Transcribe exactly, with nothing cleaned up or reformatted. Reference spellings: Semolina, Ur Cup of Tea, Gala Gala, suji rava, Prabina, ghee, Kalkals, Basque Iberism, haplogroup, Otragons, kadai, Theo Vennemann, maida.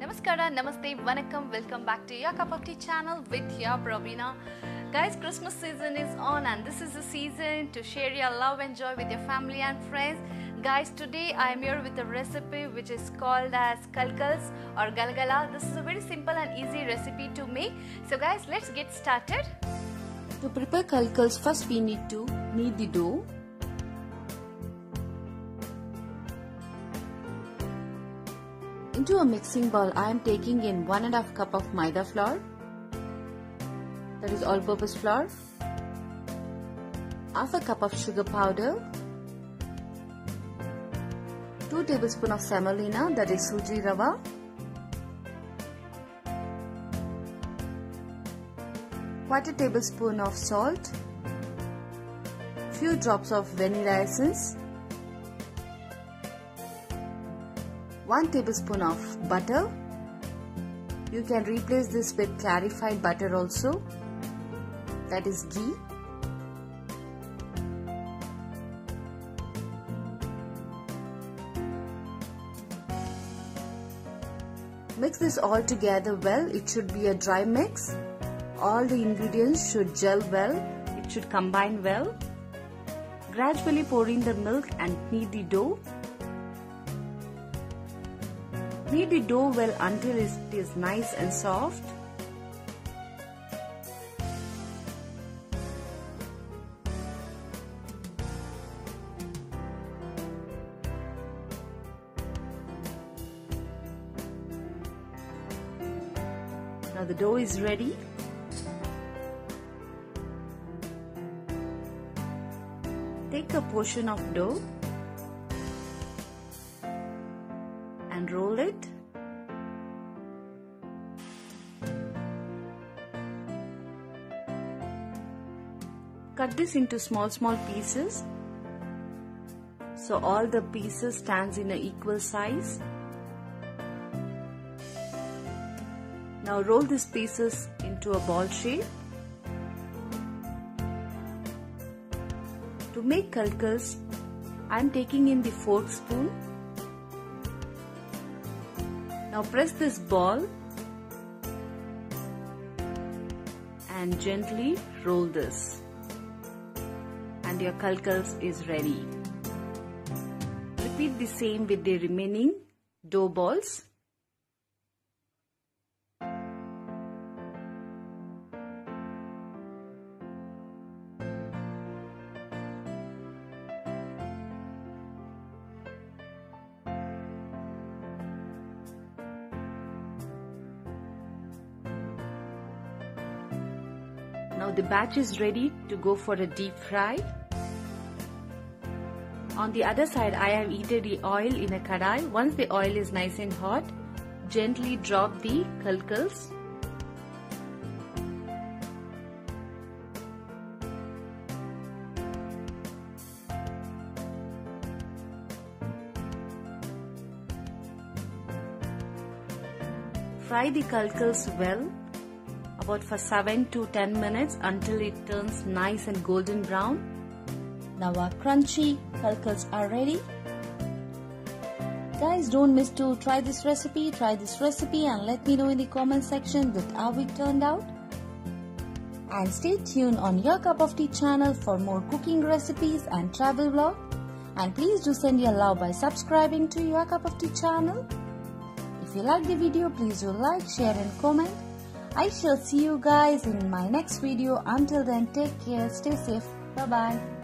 Namaskara, Namaste, Vanakkam, welcome back to your Cup of Tea channel with your Prabina. Guys, Christmas season is on and this is the season to share your love and joy with your family and friends. Guys, today I am here with a recipe which is called as Kalkals or Gala Gala. This is a very simple and easy recipe to make. So guys, let's get started. To prepare Kalkals, first we need to knead the dough. Into a mixing bowl, I am taking in one and a half cup of maida flour, that is all-purpose flour, half a cup of sugar powder, two tablespoons of semolina, that is suji rava, quarter tablespoon of salt, few drops of vanilla essence, one tablespoon of butter. You can replace this with clarified butter also, that is ghee. Mix this all together well. It should be a dry mix. All the ingredients should gel well. It should combine well. Gradually pour in the milk and knead the dough. Knead the dough well until it is nice and soft. Now the dough is ready. Take a portion of dough and roll it. Cut this into small small pieces, so all the pieces stands in an equal size. Now roll these pieces into a ball shape. To make kalkals, I am taking in the fork spoon. Now press this ball and gently roll this, and your kalkals is ready. Repeat the same with the remaining dough balls. Now the batch is ready to go for a deep fry. On the other side, I have heated the oil in a kadai. Once the oil is nice and hot, gently drop the kalkals. Fry the kalkals well, about for seven to ten minutes, until it turns nice and golden brown. Now our crunchy kalkals are ready. Guys, don't miss to try this recipe. Try this recipe and let me know in the comment section that how it turned out. And stay tuned on your Cup of Tea channel for more cooking recipes and travel vlog. And please do send your love by subscribing to your Cup of Tea channel. If you like the video, please do like, share and comment. I shall see you guys in my next video. Until then, take care, stay safe, bye bye.